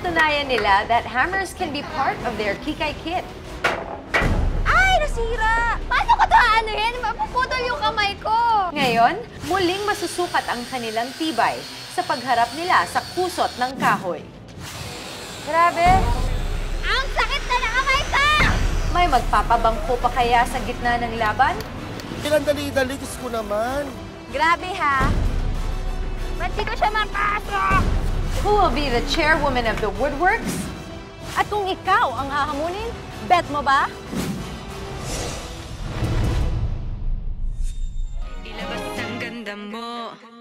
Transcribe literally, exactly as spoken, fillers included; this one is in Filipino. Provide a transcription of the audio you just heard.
napatunayan nila that hammers can be part of their kikay kit. Ay, nasira! Paano ko ito aanuhin? Mapuputol yung kamay ko! Ngayon, muling masusukat ang kanilang tibay sa pagharap nila sa kusot ng kahoy. Grabe! Ang sakit na nakamay ka! May magpapabangko pa kaya sa gitna ng laban? Ilang dali-dali, ko naman! Grabe ha! Ba't di ko siya mapasok? Who will be the chairwoman of the woodworks? At kung ikaw ang hahamunin, bet mo ba? Ilabas ang ganda mo.